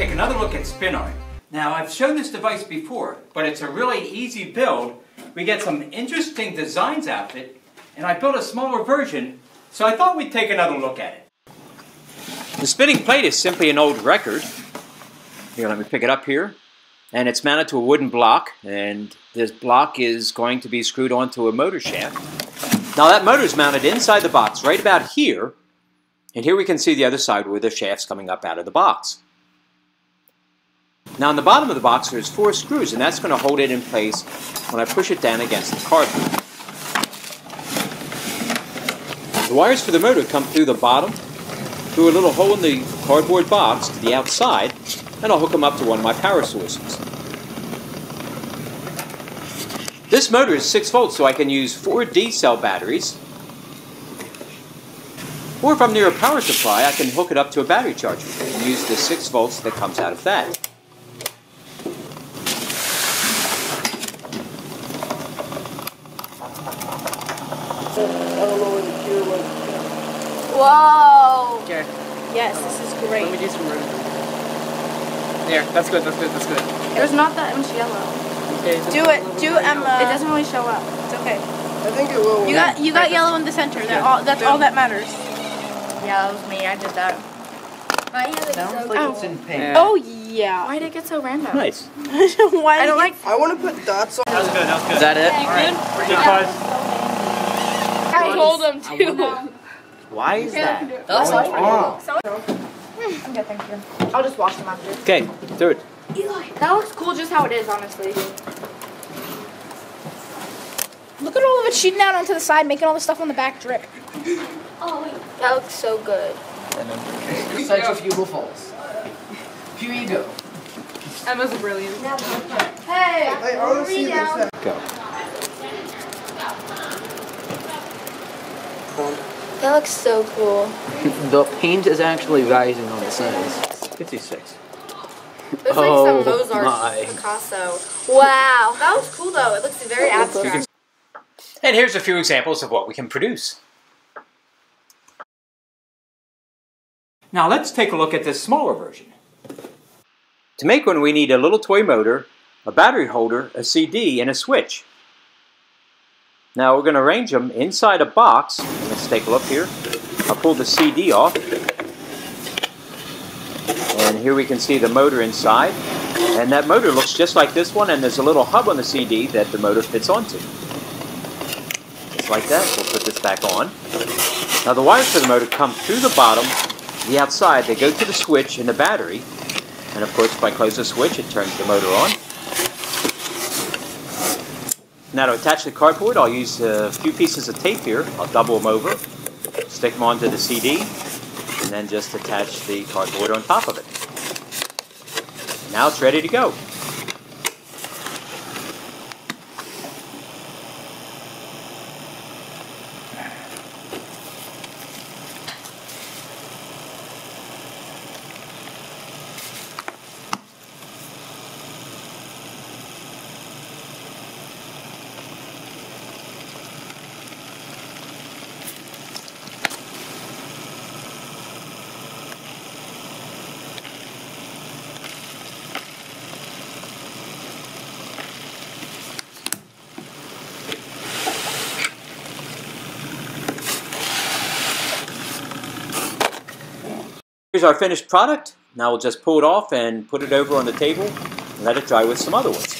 take another look at Spinoid. Now, I've shown this device before, but it's a really easy build. We get some interesting designs out of it, and I built a smaller version, so I thought we'd take another look at it. The spinning plate is simply an old record. Here, let me pick it up here. And it's mounted to a wooden block, and this block is going to be screwed onto a motor shaft. Now that motor is mounted inside the box right about here, and here we can see the other side where the shaft's coming up out of the box. Now in the bottom of the box there's 4 screws, and that's going to hold it in place when I push it down against the cardboard. The wires for the motor come through the bottom, through a little hole in the cardboard box to the outside, and I'll hook them up to one of my power sources. This motor is 6 volts, so I can use 4 D-cell batteries, or if I'm near a power supply I can hook it up to a battery charger and use the 6 volts that comes out of that. Whoa! Jared. Yes, this is great. Let me do some room. There, that's good, that's good, that's good. There's not that much yellow. Okay, do Emma. It doesn't really show up. It's okay. I think it will. You got yellow in the center. Yeah. That's all that matters. Yeah, that was me. I did that. Sounds like it's in pink. Oh yeah. Why did it get so random? Nice. Why? I don't like. I want to put dots on. That was good. That was good. Is that it? You good? Right. I told them to. Why is that? That's wrong. Okay, thank you. I'll just wash them after. Okay, do it. Eli, that looks cool just how it is, honestly. Look at all of it shooting out onto the side, making all the stuff on the back drip. Oh, wait. That looks so good. Centrifugal Falls. Here you go. Emma's brilliant. Hey! I honestly think go. That looks so cool. The paint is actually rising on the sides. 56. Looks like some Mozart Picasso. Wow, that was cool though. It looks very abstract. And here's a few examples of what we can produce. Now let's take a look at this smaller version. To make one, we need a little toy motor, a battery holder, a CD, and a switch. Now we're going to arrange them inside a box. Let's take a look here. I'll pull the CD off. And here we can see the motor inside. And that motor looks just like this one, and there's a little hub on the CD that the motor fits onto. Just like that. We'll put this back on. Now the wires for the motor come through the bottom, the outside. They go to the switch and the battery. And of course, if I close the switch, it turns the motor on. Now to attach the cardboard, I'll use a few pieces of tape here. I'll double them over, stick them onto the CD, and then just attach the cardboard on top of it. Now it's ready to go. Here's our finished product. Now we'll just pull it off and put it over on the table and let it dry with some other ones.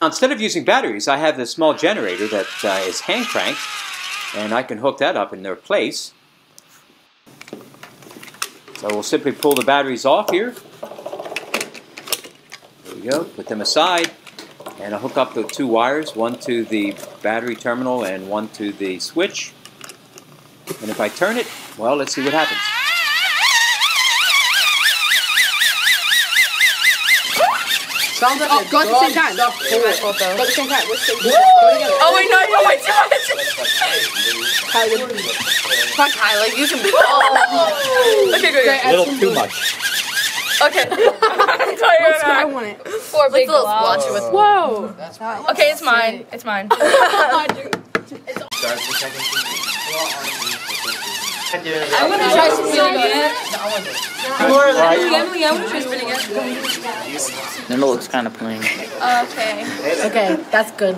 Now, instead of using batteries, I have this small generator that is hand cranked, and I can hook that up in their place. So we'll simply pull the batteries off here. There we go, put them aside. And I'll hook up the 2 wires, one to the battery terminal and one to the switch. And if I turn it, well, let's see what happens. Sounds like go at the same time. Go at the same time. Oh, wait, no, no, wait, too much. Fuck, Kyla, you can be. Oh. Okay, go, go. A little too much. Okay. I'm tired. That's what I want it. 4 big gloves. Whoa. Okay, it's mine. It's mine. It's I want to try spinning it. Emily, I want to try spinning it. It looks kind of plain. Okay. Okay, that's good.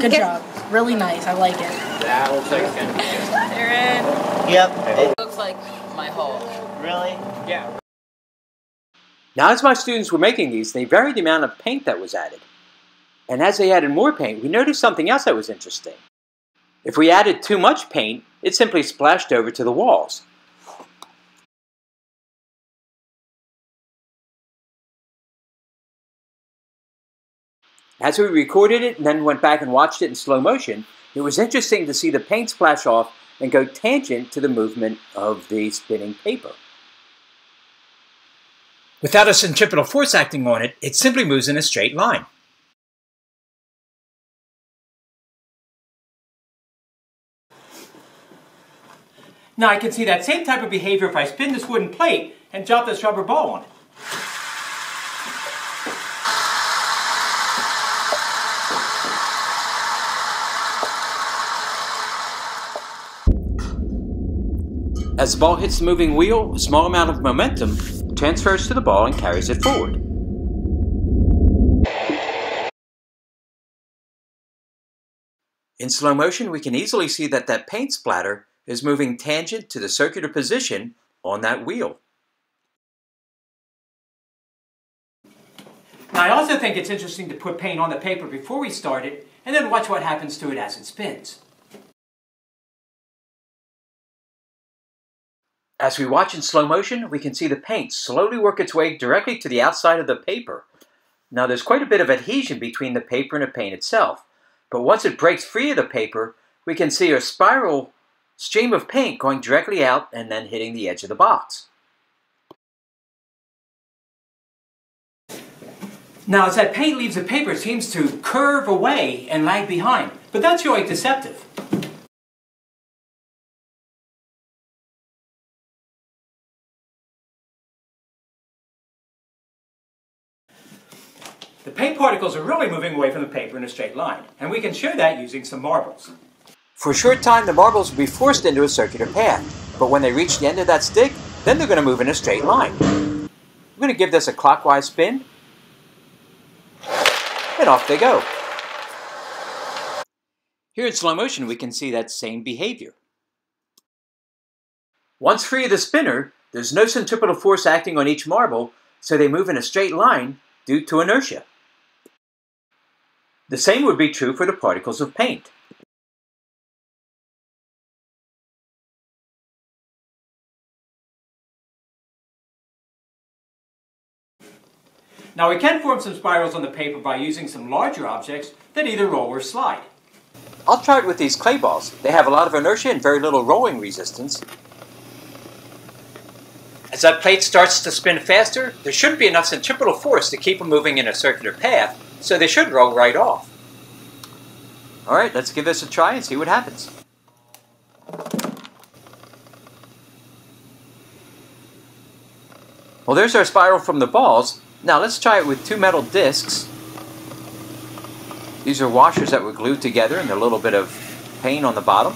Good job. Really nice. I like it. That looks like it. Yep. It looks like my hole. Really? Yeah. Now, as my students were making these, they varied the amount of paint that was added. And as they added more paint, we noticed something else that was interesting. If we added too much paint, it simply splashed over to the walls. As we recorded it and then went back and watched it in slow motion, it was interesting to see the paint splash off and go tangent to the movement of the spinning paper. Without a centripetal force acting on it, it simply moves in a straight line. Now I can see that same type of behavior if I spin this wooden plate and drop this rubber ball on it. As the ball hits the moving wheel, a small amount of momentum transfers to the ball and carries it forward. In slow motion, we can easily see that that paint splatter is moving tangent to the circular position on that wheel. Now, I also think it's interesting to put paint on the paper before we start it and then watch what happens to it as it spins. As we watch in slow motion, we can see the paint slowly work its way directly to the outside of the paper. Now, there's quite a bit of adhesion between the paper and the paint itself, but once it breaks free of the paper, we can see a spiral stream of paint going directly out and then hitting the edge of the box. Now, as that paint leaves the paper, it seems to curve away and lag behind, but that's really deceptive. The paint particles are really moving away from the paper in a straight line, and we can show that using some marbles. For a short time, the marbles will be forced into a circular path, but when they reach the end of that stick, then they're going to move in a straight line. I'm going to give this a clockwise spin, and off they go. Here in slow motion, we can see that same behavior. Once free of the spinner, there's no centripetal force acting on each marble, so they move in a straight line due to inertia. The same would be true for the particles of paint. Now we can form some spirals on the paper by using some larger objects that either roll or slide. I'll try it with these clay balls. They have a lot of inertia and very little rolling resistance. As that plate starts to spin faster, there shouldn't be enough centripetal force to keep them moving in a circular path, so they should roll right off. Alright, let's give this a try and see what happens. Well, there's our spiral from the balls. Now let's try it with two metal discs. These are washers that were glued together and they're a little bit of paint on the bottom.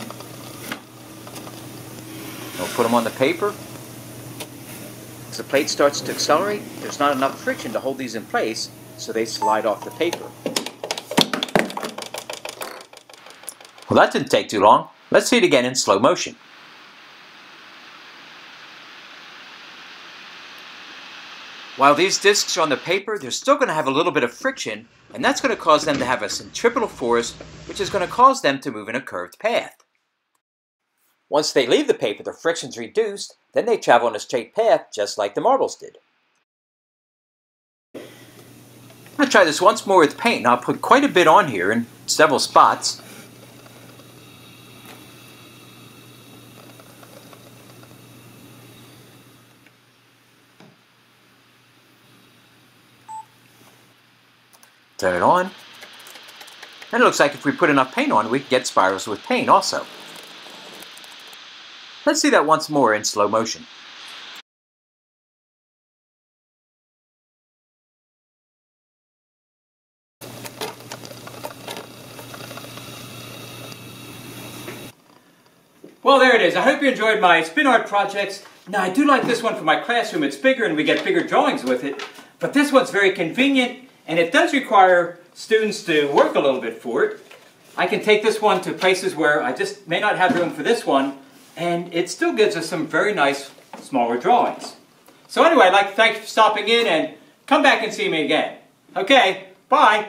We'll put them on the paper. As the plate starts to accelerate, there's not enough friction to hold these in place, so they slide off the paper. Well, that didn't take too long. Let's see it again in slow motion. While these discs are on the paper, they're still going to have a little bit of friction, and that's going to cause them to have a centripetal force, which is going to cause them to move in a curved path. Once they leave the paper, the friction's reduced, then they travel in a straight path, just like the marbles did. I'm going to try this once more with paint, and I'll put quite a bit on here in several spots. Turn it on, and it looks like if we put enough paint on, we can get spirals with paint also. Let's see that once more in slow motion. Well, there it is. I hope you enjoyed my spin art projects. Now, I do like this one for my classroom. It's bigger and we get bigger drawings with it. But this one's very convenient and it does require students to work a little bit for it. I can take this one to places where I just may not have room for this one, and it still gives us some very nice smaller drawings. So anyway, I'd like to thank you for stopping in, and come back and see me again. Okay, bye!